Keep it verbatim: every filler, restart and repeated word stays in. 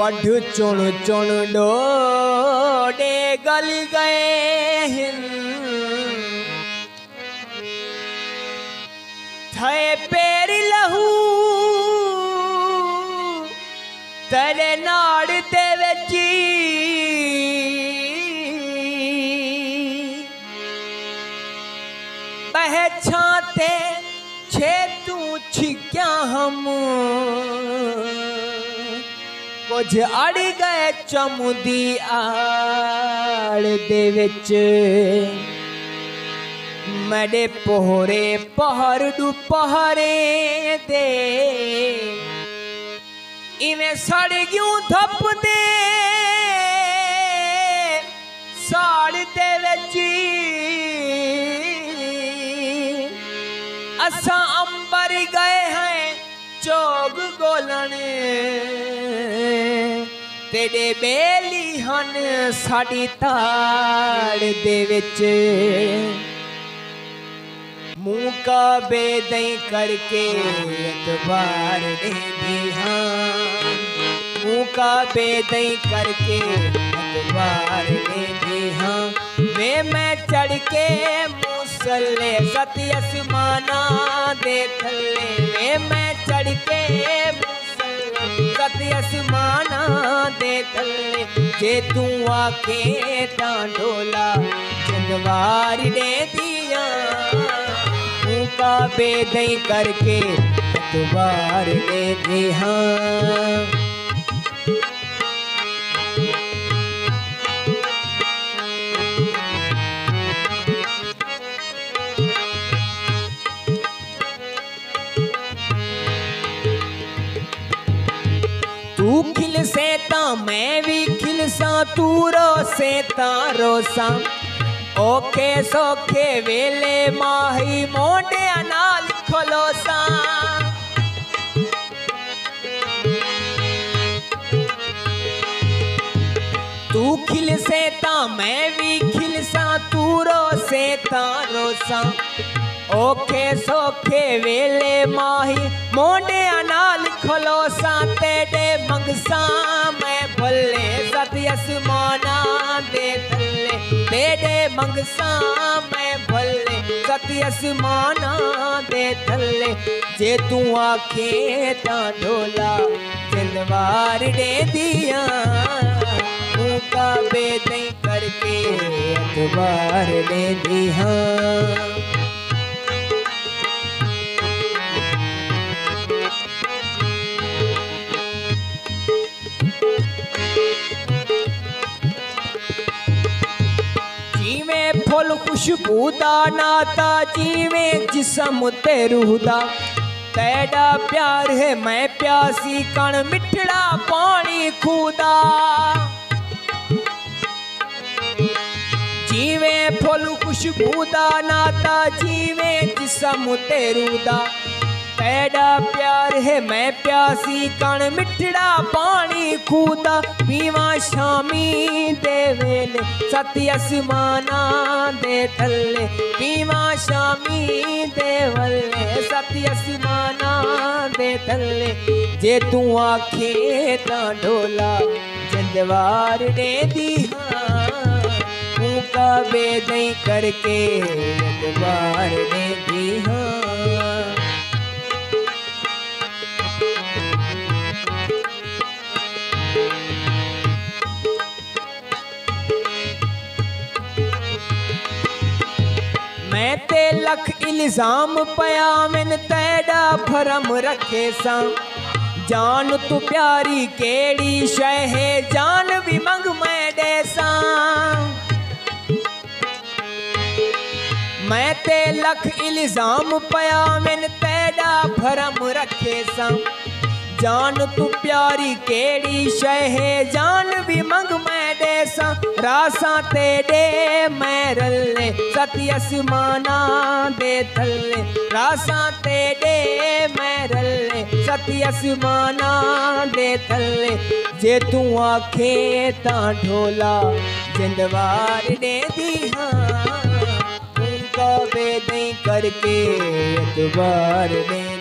वधु चुन चुन डोडे गल गए थे पेर लहू तेरे नाड़ ते बची बह छाते छे तू छिक्या हम कुछ अड़ गए चमुदी आड़ दे विच मेरे पोहरे पहर डू पहरे दे इवें सड़ क्यों थप दे साड़ दे विच असा अंबर गए हैं चोग गोलने तेरे बेली हन साड़ी ताड़ दे विच मुँह का बेदई करके एतबार दे दिहां मुँह का बेदई करके एतबार दे दिहां वे मैं चढ़ के मुसले सती असमाना दे थले वे मैं चढ़ के मुसले असमाना दे थले जे तू आके डांडोला चंदवार दे दिया मुका बेदई करके एतबार दे दिहां सेता मैं भी खिलसा तू रो सेता रोसा ओके सोखे वेले माही मोटे अनाल खलोसा तू खिल सेता मैं भी खिलसा तू रो सेता रोसा ओके सोखे वेले माही मोटे अनाल खलोसा तेरे मंगसा मैं भले सती असमाना दे थले तेरे मंगसा मैं भले सती असमाना दे थले जे तू आखे डांडोला तलवार दे दिया मुका बेदई करके एतबार दे दिया फुल खुशबू दा नाता जीवे जिसम ते रूह दा तेरा प्यार है मैं प्यासी कण मिठड़ा पानी खूदा जीवे फुल खुशबू दा नाता जीवे जिसम ते रूह दा तेरा प्यार है मैं प्यासी कण मिठड़ा पानी खूदा पीवा शामी दे वेले सती असमाना दे थले पीवा शामी दे वेले सती असमाना दे थले जे तू आखे डांडोला चंदवार दे दिया मुका बेदई करके एतबार दे दिया मैं ते लख इल्जाम पया मैन तेरा भरम रखे सा जान तू प्यारी केड़ी शय है जान भी मंग मैं देसा मैं ते लख इल्जाम पया मैन तेरा भरम रखे सा जान तू प्यारी केड़ी शय है जान भी मंग मैं देसा रासा तेरे मैं रल्ले सती असमाना दे थल्ले रासा तेरे मैं रल्ले सती असमाना दे थल्ले जे तू आखे डांडोला चंदवार दे दिया उनका बेदई करके एतबार दे